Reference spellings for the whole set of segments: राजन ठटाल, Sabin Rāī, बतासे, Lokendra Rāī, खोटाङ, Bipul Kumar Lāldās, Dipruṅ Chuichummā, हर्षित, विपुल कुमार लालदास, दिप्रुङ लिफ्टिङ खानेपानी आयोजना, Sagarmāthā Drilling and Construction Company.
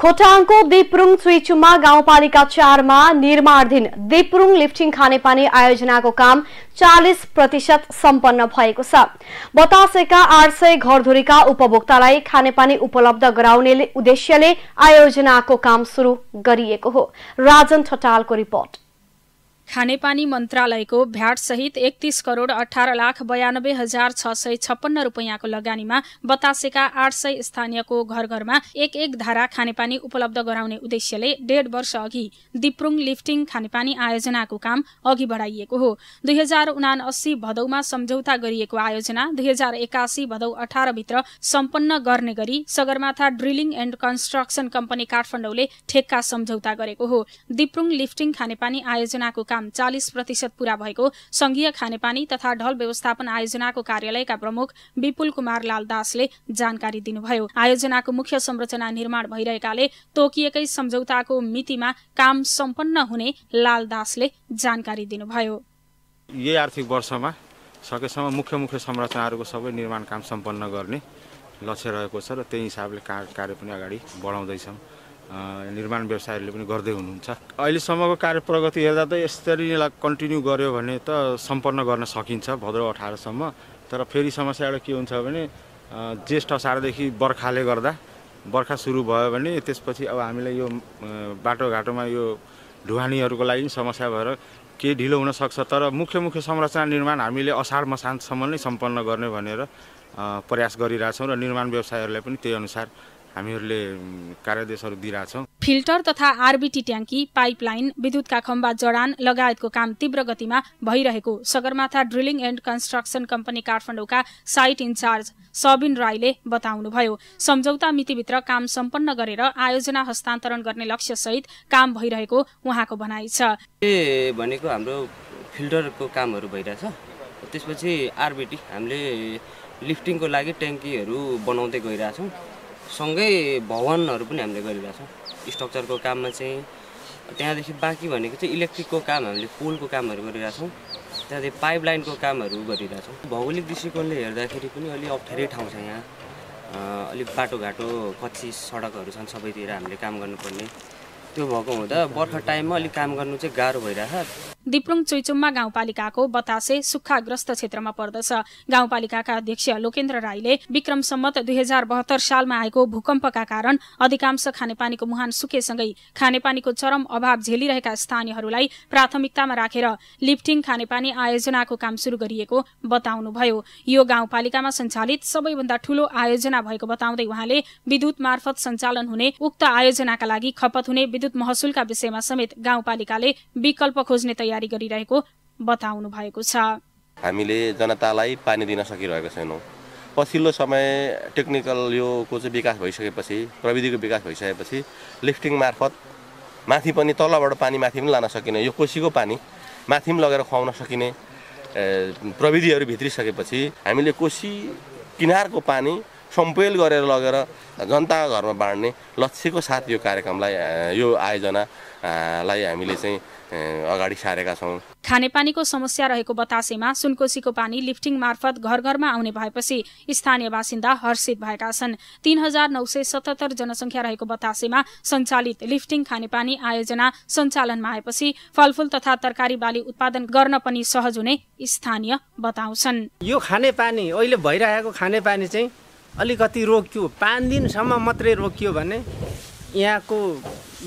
खोटाङको दिप्रुङ चुइचुम्मा गाउँपालिका ४ मा निर्माणाधीन दिप्रुङ लिफ्टिङ खानेपानी आयोजनाको काम 40% सम्पन्न भएको छ। बतासेका 800 घरधुरीका उपभोक्तालाई खानेपानी उपलब्ध गराउने उद्देश्यले आयोजनाको काम सुरु गरिएको हो। राजन ठटालको रिपोर्ट। खानेपानी मंत्रालय को भ्याट सहित 31,18,92,656 रुपैयाँ को लगानी में बतासेका 800 स्थानीय को घर घर में एक धारा खानेपानी उपलब्ध गराउने उद्देश्यले 1.5 वर्ष अघि दिप्रुङ लिफ्टिङ खानेपानी आयोजना को काम अघि बढाइएको हो। 2079 भदौ में सम्झौता गरिएको आयोजना 2081 भदौ 18 भित्र सम्पन्न गर्ने गरी Sagarmatha drilling and construction company काठमाडौँले ठेक्का सम्झौता गरेको हो। दिप्रुङ लिफ्टिङ खानेपानी आयोजना को 40% पूरा भएको संघीय खानेपानी तथा ढल व्यवस्थापन आयोजना को कार्यालय का प्रमुख विपुल कुमार लालदासले जानकारी दिनुभयो। आयोजना को मुख्य संरचना निर्माण भइरहेकाले तोकिएकै सम्झौता को मितिमा काम सम्पन्न हुने लालदासले जानकारी दिनुभयो। यही आर्थिक वर्षमा सकेसम्म मुख्य संरचनाहरुको सबै निर्माण काम सम्पन्न गर्ने लक्ष्य रहेको छ र त्यही हिसाबले कार्य पनि अगाडि बढाउँदै छौं। निर्माण व्यवसायीले पनि गर्दै हुनुहुन्छ। अहिलेसम्मको कार्य प्रगति हेर्दा त यसरी कन्टिन्यू गर्यो भने त सम्पन्न गर्न सकिन्छ भद्र 18 सम्म। तर फेरि समस्या एउटा के हुन्छ भने ज्येष्ठ असारदेखि बर्खाले गर्दा बर्खा सुरु भयो भने त्यसपछि अब हामीलाई यो बाटोघाटोमा यो ढुवानीहरुको लागि समस्या भएर के ढिलो हुन सक्छ। तर मुख्य संरचना निर्माण हामीले असार मसान्तसम्म नै सम्पन्न गर्ने भनेर प्रयास गरिरा छौं र निर्माण व्यवसायीहरुले पनि त्यही अनुसार हामीहरुले कार्यदेशहरु दिइराछौं। फिल्टर तथा आरबीटी ट्याङ्की, पाइपलाइन, विद्युतका खम्बा जडान लगायतको काम तीव्र गतिमा भइरहेको Sagarmatha drilling and construction company काठमाडौँका साइट इन्चार्ज सबिन राईले बताउनुभयो। सम्झौता मितिभित्र काम सम्पन्न गरेर आयोजना हस्तान्तरण गर्ने लक्ष्य सहित काम भइरहेको उहाँको भनाइ छ। ए भनेको हाम्रो फिल्टरको कामहरु भइराछ, त्यसपछि आरबीटी हामीले लिफ्टिङको लागि ट्याङ्कीहरु बनाउँदै गइराछौं, सँगै भवनहरु पनि हामीले गरिरहेछौं। स्ट्रक्चरको काममा चाहिँ त्यहाँदेखि बाँकी भनेको चाहिँ इलेक्ट्रिकको काम हामीले पुलको कामहरु गरिरहेछौं, त्यहाँदेखि पाइपलाइनको कामहरु गरिरहेछौं। भौगोलिक दृष्टिकोणले हेर्दाखेरि पनि अलि अप्ठ्यारो ठाउँ छ, यहाँ अलि बाटोघाटो कच्ची सडकहरु छन्, सबैतिर हामीले काम गर्नुपर्ने त्यो भएको हुँदा बर्खा टाइममा अलि काम गर्नु चाहिँ गाह्रो भइरहेछ। दिप्रुङ चुइचुम्मा गाउँपालिकाको बतासे सुक्खाग्रस्त क्षेत्रमा पर्दछ। गाउँपालिकाका अध्यक्ष लोकेन्द्र राईले विक्रम सम्मत 2072 सालमा आएको भूकम्पका कारण अधिकांश खानेपानीको मुहान सुकेसँगै खानेपानीको चरम अभाव झेलिरहेका स्थानीयहरूलाई प्राथमिकतामा राखेर लिफ्टिङ खानेपानी आयोजनाको काम सुरु गरिएको बताउनुभयो। यो गाउँपालिकामा सञ्चालित सबैभन्दा ठूलो आयोजना भएको बताउँदै उहाँले विद्युत मार्फत सञ्चालन हुने उक्त आयोजनाका लागि खपत हुने विद्युत महसुलका विषयमा समेत गाउँपालिकाले विकल्प खोज्ने तयारी गरिरहेको बताउनु भएको छ। हामीले जनतालाई पानी दिन सकिरहेको छैनौं। पछिल्लो समय टेक्निकल यो को चाहिँ विकास भइसकेपछि, प्रविधिको विकास भइसकेपछि लिफ्टिङ मार्फत माथि पनि तलबाट पानी माथि पनि लान सकिने, यो कोशीको पानी माथि पनि लगेर खुवाउन सकिने प्रविधिहरु भित्रिसकेपछि हामीले कोशी किनारको पानी सम्पेल गरेर लगेर जनताको घरमा बाँड्ने लक्ष्यको साथ यो कार्यक्रमलाई यो आयोजनालाई हामीले चाहिँ अगाडि सारेका छौं। खानेपानीको समस्या रहेको बतासेमा सुनकोशीको पानी लिफ्टिङ मार्फत घर घरमा आउने भएपछि स्थानीय बासिन्दा हर्षित भएका छन्। 3977 जनसंख्या रहेको बतासेमा सञ्चालित लिफ्टिङ खानेपानी आयोजना सञ्चालनमा आएपछि फलफूल तथा तरकारी बाली उत्पादन गर्न पनि सहज हुने स्थानीय बताउँछन्। यो खानेपानी अहिले भइरहेको खानेपानी चाहिँ अलिकति रोकियो, 5 दिनसम्म मात्रै रोकियो भने यहाँको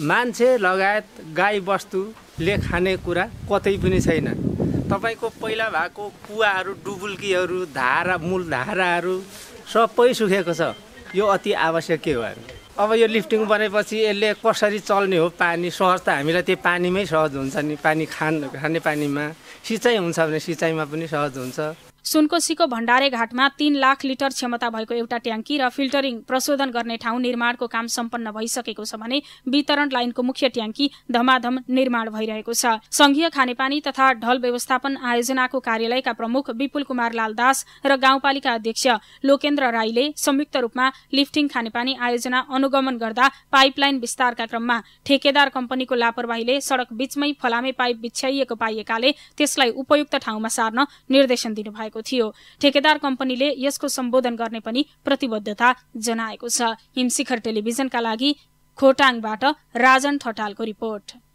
मान्छे लगायत गाई बस्तुले खाने कुरा कतै पनि छैन। तपाईको पहिला भएको कुवाहरू, डुबुल्कीहरू, धारा मूल धाराहरू सबै सुकेको छ। यो अति आवश्यक हो। अब यो लिफ्टिङ बनेपछि यसले कसरी चल्ने हो? पानी सहज त हामीलाई त्यो पानीमै सहज हुन्छ नि, पानी खाने पानीमा। सिँचाइ हुन्छ भने सिँचाइमा पनि सहज हुन्छ। सुनकोशीको भण्डारे घाटमा 3 लाख लिटर क्षमता भएको एउटा ट्याङ्की र फिल्टरिङ प्रशोधन गर्ने ठाउँ निर्माणको काम सम्पन्न भइसकेको छ भने वितरण लाइनको मुख्य ट्याङ्की धमाधम निर्माण भइरहेको छ। संघीय खानेपानी तथा ढल व्यवस्थापन आयोजनाको कार्यालयका प्रमुख विपुल कुमार लालदास र गाउँपालिका अध्यक्ष लोकेन्द्र राईले संयुक्त रूपमा लिफ्टिङ खानेपानी आयोजना अनुगमन गर्दा पाइपलाइन विस्तारका क्रममा ठेकेदार कम्पनीको लापरवाहीले सडक बीचमै फलामे पाइप बिछ्याइएको पाइएकाले त्यसलाई उपयुक्त ठाउँमा सार्न निर्देशन दिनुभयो थियो। ठेकेदार कम्पनीले यसको सम्बोधन गर्ने पनि प्रतिबद्धता जनाएको छ। हिमशिखर टेलिभिजनका लागि खोटाङबाट राजन ठटालको रिपोर्ट।